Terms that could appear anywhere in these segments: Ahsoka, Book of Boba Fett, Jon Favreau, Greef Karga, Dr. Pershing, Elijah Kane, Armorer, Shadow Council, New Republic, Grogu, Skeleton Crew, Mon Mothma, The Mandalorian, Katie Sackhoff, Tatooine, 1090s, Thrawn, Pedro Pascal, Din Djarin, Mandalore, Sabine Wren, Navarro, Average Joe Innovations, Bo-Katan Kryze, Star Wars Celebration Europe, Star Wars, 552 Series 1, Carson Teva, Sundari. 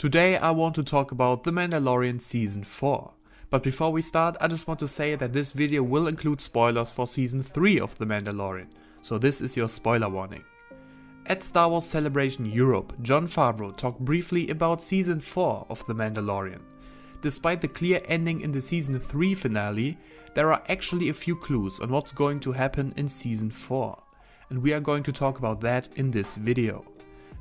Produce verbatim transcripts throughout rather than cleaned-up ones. Today I want to talk about The Mandalorian Season four. But before we start, I just want to say that this video will include spoilers for Season three of The Mandalorian, so this is your spoiler warning. At Star Wars Celebration Europe, Jon Favreau talked briefly about Season four of The Mandalorian. Despite the clear ending in the Season three finale, there are actually a few clues on what's going to happen in Season four, and we are going to talk about that in this video.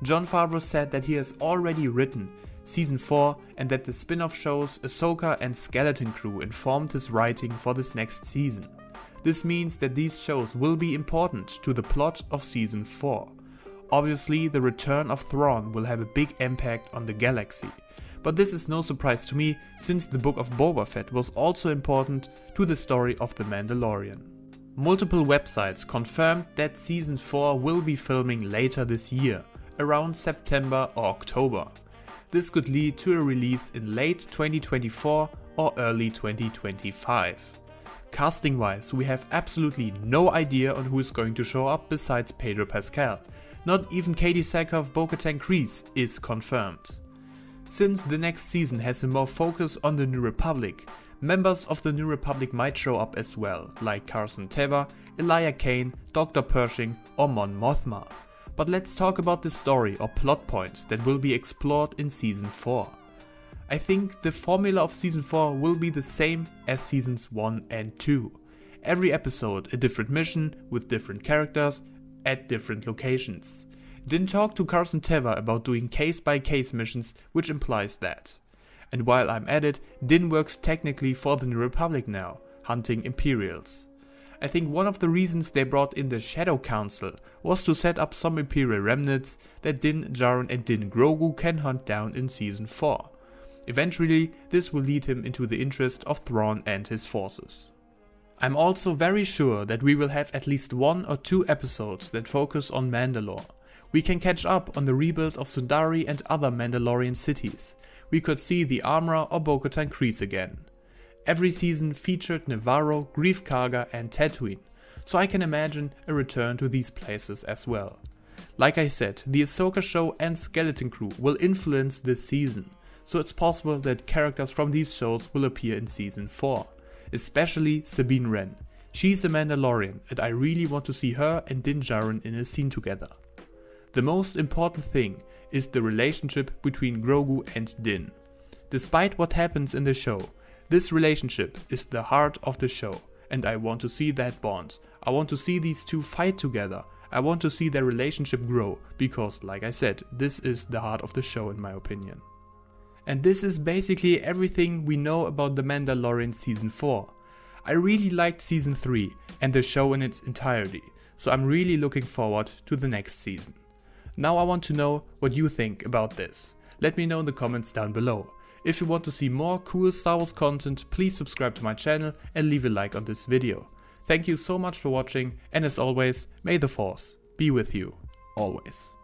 Jon Favreau said that he has already written Season four and that the spin-off shows Ahsoka and Skeleton Crew informed his writing for this next season. This means that these shows will be important to the plot of Season four. Obviously, the return of Thrawn will have a big impact on the galaxy, but this is no surprise to me since the Book of Boba Fett was also important to the story of The Mandalorian. Multiple websites confirmed that Season four will be filming later this year, around September or October. This could lead to a release in late twenty twenty-four or early twenty twenty-five. Casting wise, we have absolutely no idea on who is going to show up besides Pedro Pascal. Not even Katie Sackhoff Bo-Katan Kryze is confirmed. Since the next season has a more focus on the New Republic, members of the New Republic might show up as well, like Carson Teva, Elijah Kane, Doctor Pershing or Mon Mothma. But let's talk about the story or plot points that will be explored in Season four. I think the formula of Season four will be the same as Seasons one and two. Every episode a different mission with different characters at different locations. Din talked to Carson Teva about doing case by case missions, which implies that. And while I'm at it, Din works technically for the New Republic now, hunting Imperials. I think one of the reasons they brought in the Shadow Council was to set up some Imperial remnants that Din Djarin and Din Grogu can hunt down in Season four. Eventually, this will lead him into the interest of Thrawn and his forces. I'm also very sure that we will have at least one or two episodes that focus on Mandalore. We can catch up on the rebuild of Sundari and other Mandalorian cities. We could see the Armorer or Bo-Katan Kryze again. Every season featured Navarro, Greef Karga and Tatooine, so I can imagine a return to these places as well. Like I said, the Ahsoka show and Skeleton Crew will influence this season, so it's possible that characters from these shows will appear in Season four, especially Sabine Wren. She's a Mandalorian and I really want to see her and Din Djarin in a scene together. The most important thing is the relationship between Grogu and Din. Despite what happens in the show, this relationship is the heart of the show and I want to see that bond. I want to see these two fight together. I want to see their relationship grow because, like I said, this is the heart of the show in my opinion. And this is basically everything we know about The Mandalorian Season four. I really liked Season three and the show in its entirety, so I'm really looking forward to the next season. Now I want to know what you think about this. Let me know in the comments down below. If you want to see more cool Star Wars content, please subscribe to my channel and leave a like on this video. Thank you so much for watching and as always, may the Force be with you, always.